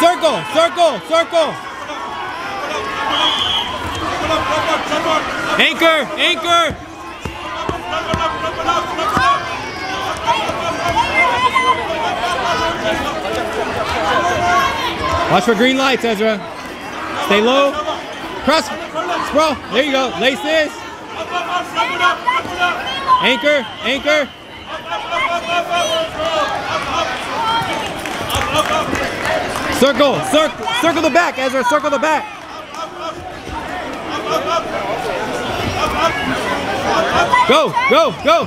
circle. Anchor. Watch for green lights, Ezra. Stay low. Cross. Scroll. There you go. Lace this. Anchor. Circle the back, Ezra. Circle the back. Go.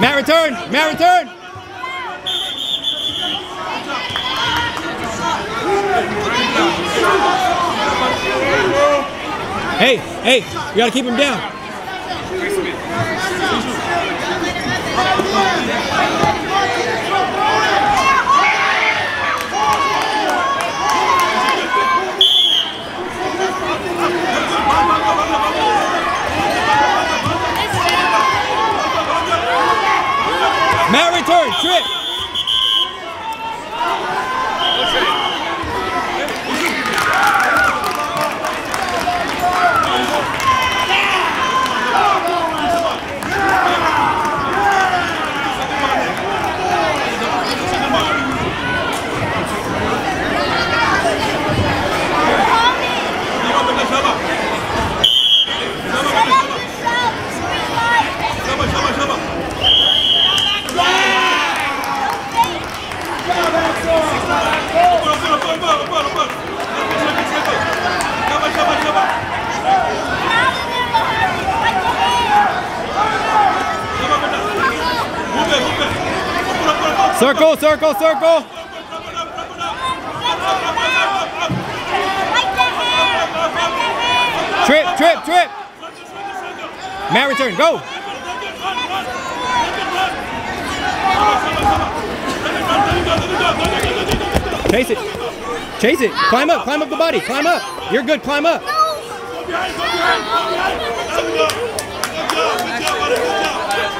Matt return. Hey, you gotta keep him down. Matt return, trick. Circle. Trip. Matt return, go. Chase it. Climb up the body. You're good, climb up.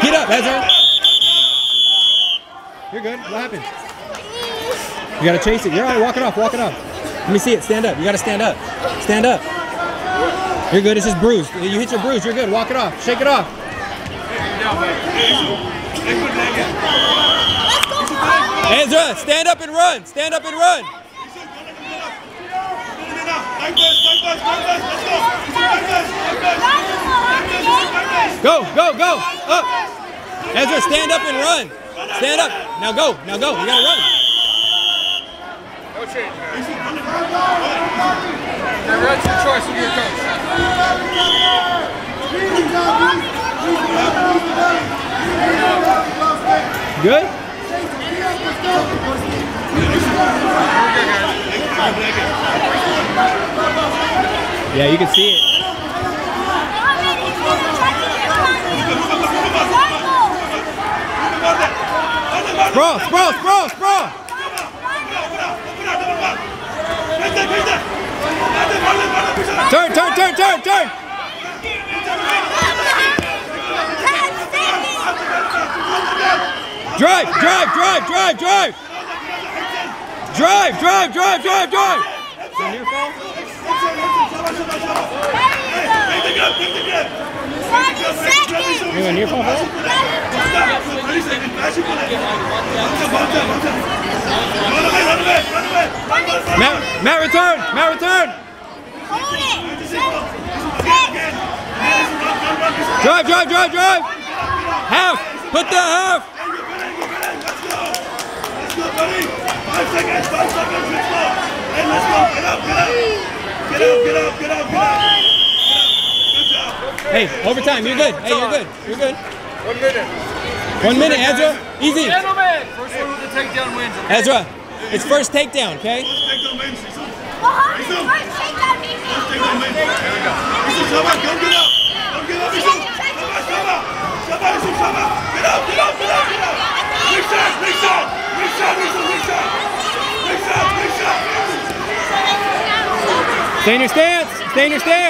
Get up, Ezra. You're good. What happened? You gotta chase it. You're all right. Walk it off. Let me see it. Stand up. You gotta stand up. You're good. It's just bruised. You hit your bruise. You're good. Walk it off. Shake it off. Ezra, stand up and run. Go. Up. Ezra, stand up and run. Stand up. Now go. You gotta run. Change, man. Now, what's your choice with your coach? Good? Yeah, you can see it. Bro! Turn! Drive! Drive! Matt return! Drive! Half! Put the half! Let's go, buddy! 5 seconds! And let's go! Get up! Good job! Hey, overtime, you're good! You're good! 1 minute! 1 minute, Ezra! Easy! Gentlemen! First one with the takedown wins, okay? Ezra, it's first takedown, okay? First takedown wins! Stay in your stance.